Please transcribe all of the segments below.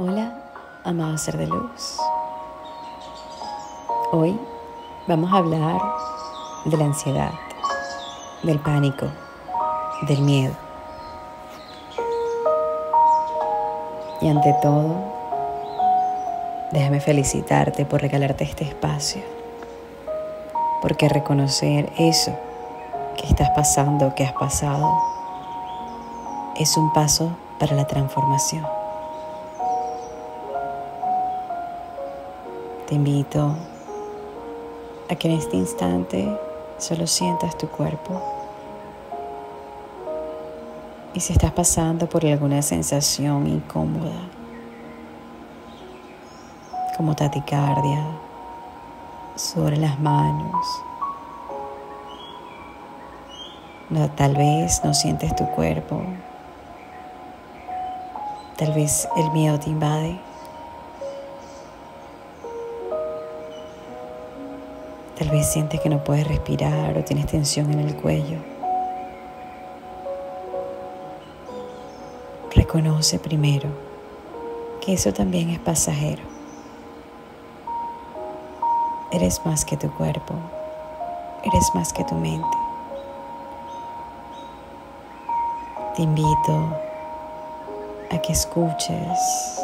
Hola, amado ser de luz. Hoy vamos a hablar de la ansiedad, del pánico, del miedo. Y ante todo, déjame felicitarte por regalarte este espacio, porque reconocer eso que estás pasando, que has pasado, es un paso para la transformación. Te invito a que en este instante solo sientas tu cuerpo. Y si estás pasando por alguna sensación incómoda, como taquicardia, sobre las manos, no, tal vez no sientes tu cuerpo, tal vez el miedo te invade. Tal vez sientes que no puedes respirar o tienes tensión en el cuello. Reconoce primero que eso también es pasajero. Eres más que tu cuerpo, eres más que tu mente. Te invito a que escuches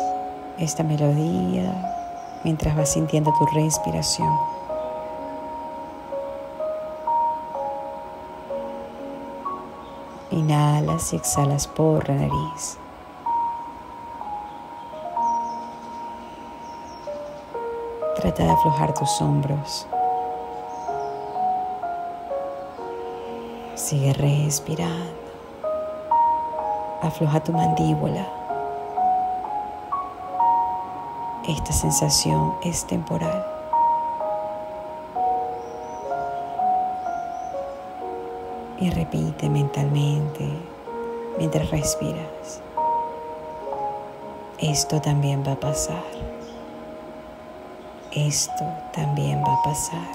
esta melodía mientras vas sintiendo tu respiración. Inhalas y exhalas por la nariz. Trata de aflojar tus hombros. Sigue respirando. Afloja tu mandíbula. Esta sensación es temporal. Y repite mentalmente mientras respiras: esto también va a pasar, esto también va a pasar,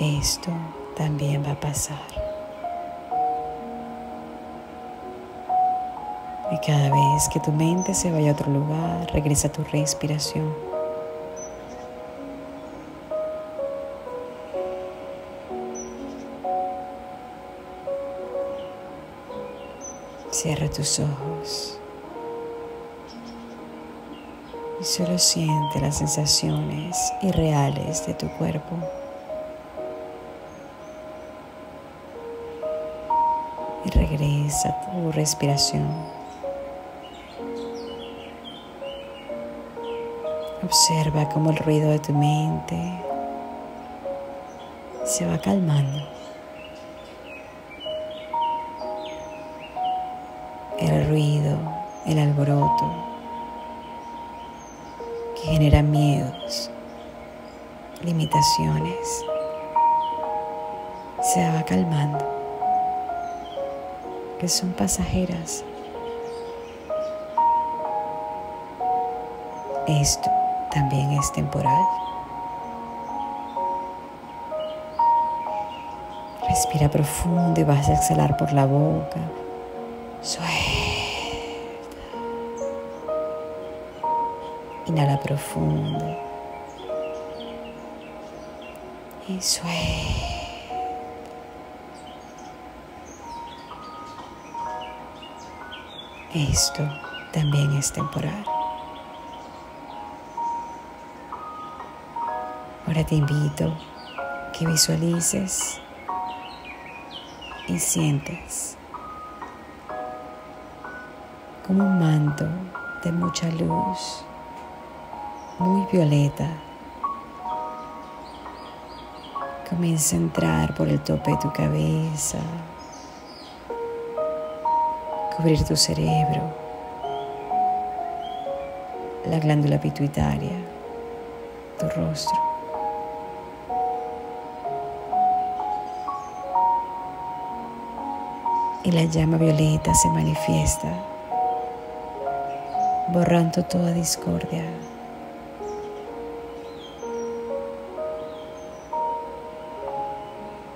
esto también va a pasar. Y cada vez que tu mente se vaya a otro lugar, regresa a tu respiración. Cierra tus ojos y solo siente las sensaciones irreales de tu cuerpo. Y regresa a tu respiración. Observa cómo el ruido de tu mente se va calmando. El ruido, el alboroto que genera miedos, limitaciones, se va calmando, que son pasajeras. Esto también es temporal. Respira profundo y vas a exhalar por la boca. Suelta. Inhala profundo. Y suelta. Esto también es temporal. Ahora te invito a que visualices y sientes como un manto de mucha luz, muy violeta, comienza a entrar por el tope de tu cabeza, cubrir tu cerebro, la glándula pituitaria, tu rostro. Y la llama violeta se manifiesta, borrando toda discordia.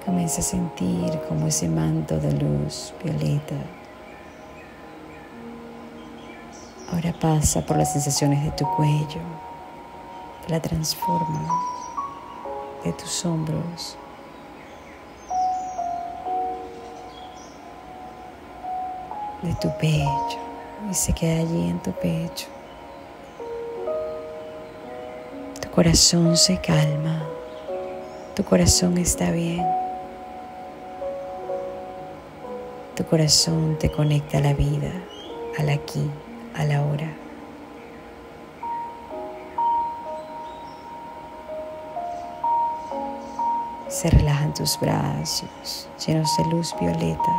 Comienza a sentir como ese manto de luz violeta Ahora pasa por las sensaciones de tu cuello, la transforma, de tus hombros, de tu pecho, y se queda allí en tu pecho. Tu corazón se calma, tu corazón está bien, tu corazón te conecta a la vida, al aquí, a la hora. Se relajan tus brazos, llenos de luz violeta,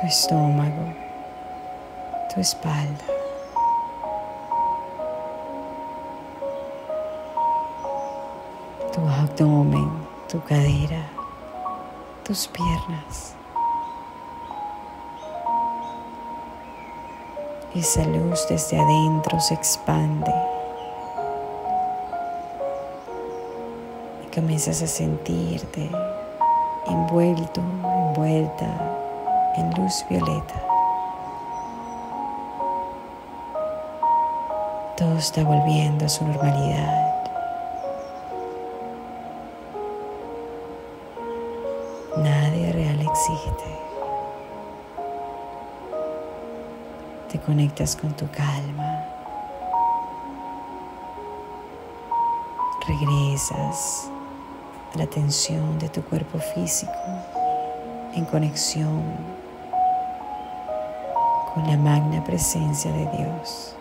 tu estómago, tu espalda. Tu abdomen, tu cadera, tus piernas. Esa luz desde adentro se expande y comienzas a sentirte envuelto, envuelta en luz violeta. Todo está volviendo a su normalidad. Nadie real existe. Te conectas con tu calma. Regresas a la tensión de tu cuerpo físico en conexión con la magna presencia de Dios.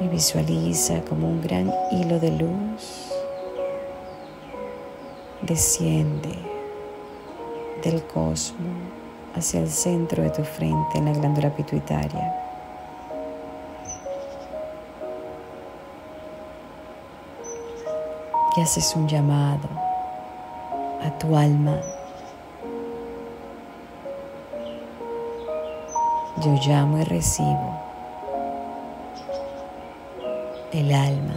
Y visualiza como un gran hilo de luz desciende del cosmos hacia el centro de tu frente en la glándula pituitaria. Y haces un llamado a tu alma. Yo llamo y recibo. El alma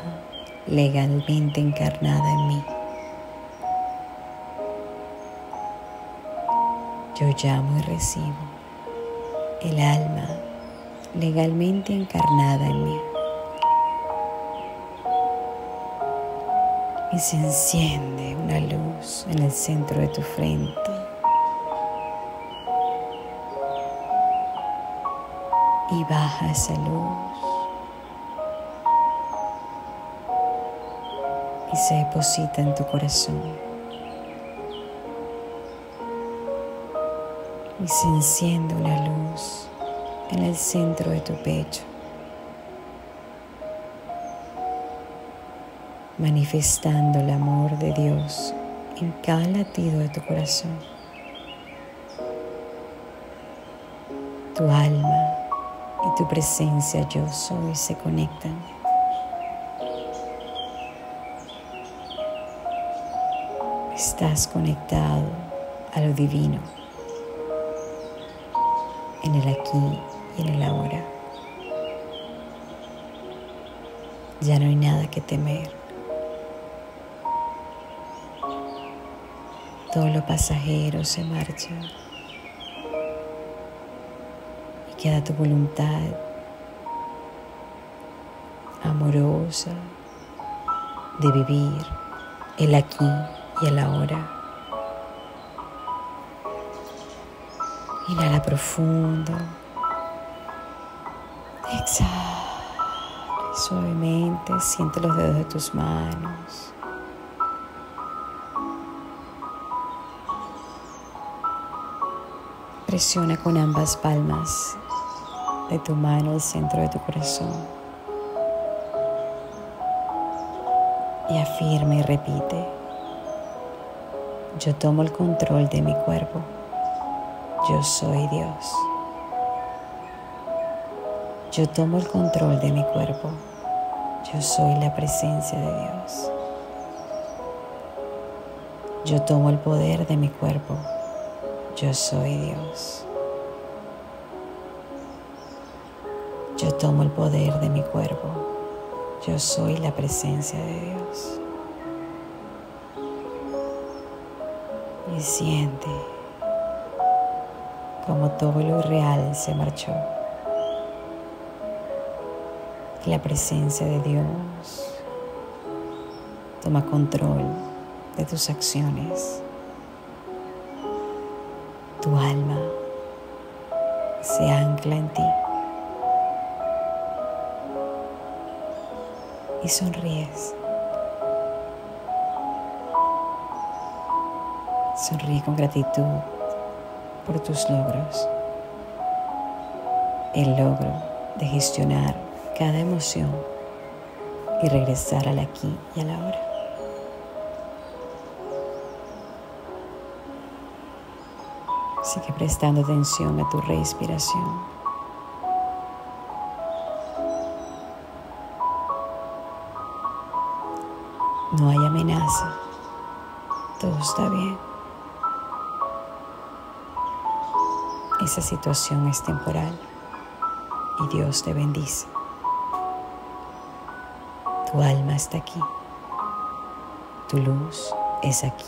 legalmente encarnada en mí. Yo llamo y recibo el alma legalmente encarnada en mí. Y se enciende una luz en el centro de tu frente. Y baja esa luz. Y se deposita en tu corazón. Y se enciende una luz en el centro de tu pecho, manifestando el amor de Dios en cada latido de tu corazón. Tu alma y tu presencia yo soy se conectan. Estás conectado a lo divino, en el aquí y en el ahora. Ya no hay nada que temer. Todo lo pasajero se marcha y queda tu voluntad amorosa de vivir el aquí y el ahora. Inhala profundo, exhala suavemente, siente los dedos de tus manos, presiona con ambas palmas de tu mano el centro de tu corazón y afirma y repite: yo tomo el control de mi cuerpo. Yo soy Dios. Yo tomo el control de mi cuerpo. Yo soy la presencia de Dios. Yo tomo el poder de mi cuerpo. Yo soy Dios. Yo tomo el poder de mi cuerpo. Yo soy la presencia de Dios. suficiente, como todo lo irreal se marchó. La presencia de Dios toma control de tus acciones. Tu alma se ancla en ti y sonríes. Sonríe con gratitud por tus logros. El logro de gestionar cada emoción y regresar al aquí y a la ahora. Sigue prestando atención a tu respiración. No hay amenaza. Todo está bien. Esa situación es temporal y Dios te bendice. Tu alma está aquí. Tu luz es aquí.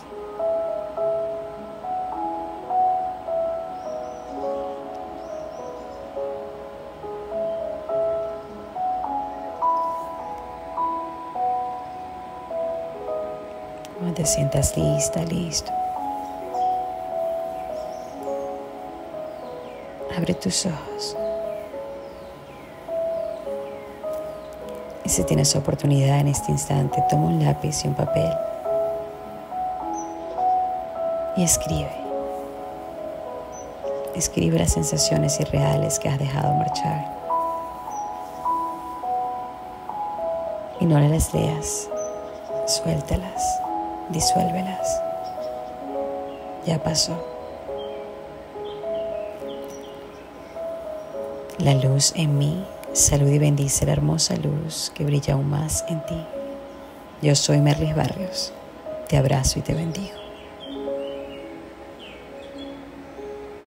Cuando te sientas lista, listo, abre tus ojos. Y si tienes oportunidad en este instante, toma un lápiz y un papel y escribe. Escribe las sensaciones irreales que has dejado marchar. Y no las leas, suéltalas, disuélvelas. Ya pasó. La luz en mí saluda y bendice la hermosa luz que brilla aún más en ti. Yo soy Merlys Barrios. Te abrazo y te bendigo.